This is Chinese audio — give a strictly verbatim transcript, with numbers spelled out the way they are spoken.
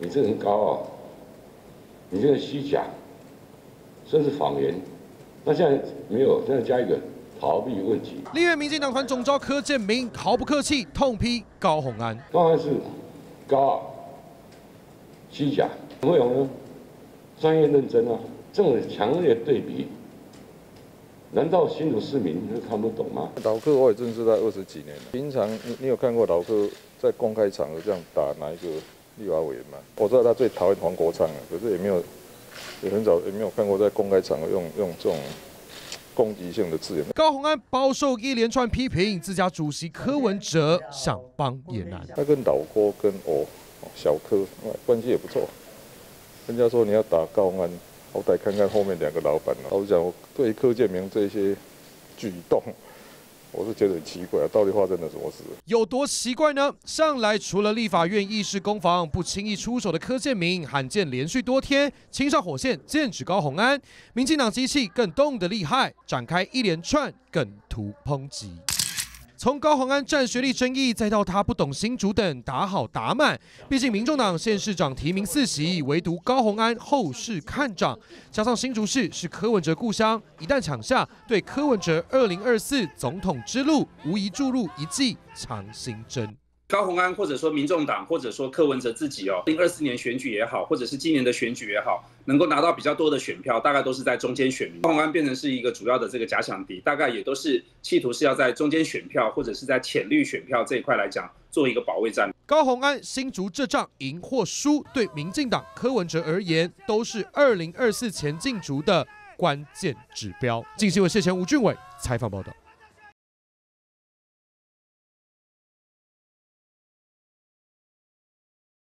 你这人高傲，你这个虚假，甚至谎言。那现在没有，现在加一个逃避问题。立院民进党团总召柯建铭毫不客气痛批高虹安，高虹安是高傲、虚假。陈慧虹呢，专业认真啊，这种强烈对比。 难道新竹市民都看不懂吗？老柯我也认识他二十几年了。平常你你有看过老柯在公开场合这样打哪一个立法委员吗？我知道他最讨厌黄国昌了，可是也没有，也很早也没有看过在公开场合用用这种攻击性的字眼。高虹安饱受一连串批评，自家主席柯文哲想帮也难。他跟老郭跟我小柯关系也不错，人家说你要打高虹安。 好歹看看后面两个老板了。我讲，我对柯建铭这些举动，我是觉得很奇怪啊，到底发生了什么事？有多奇怪呢？上来除了立法院议事攻防不轻易出手的柯建铭，罕见连续多天亲上火线，剑指高虹安，民进党机器更动得厉害，展开一连串梗图抨击。 从高虹安占学历争议，再到他不懂新竹等打好打满，毕竟民众党县市长提名四席，唯独高虹安后市看涨。加上新竹市是柯文哲故乡，一旦抢下，对柯文哲二零二四总统之路无疑注入一剂强心针。高虹安或者说民众党，或者说柯文哲自己哦，二零二四年选举也好，或者是今年的选举也好，能够拿到比较多的选票，大概都是在中间选民。高虹安变成是一个主要的这个假想敌，大概也都是。 企图是要在中间选票或者是在浅绿选票这一块来讲做一个保卫战。高虹安新竹这仗赢或输，对民进党柯文哲而言，都是二零二四前进竹的关键指标。镜新闻谢前吴俊伟采访报道。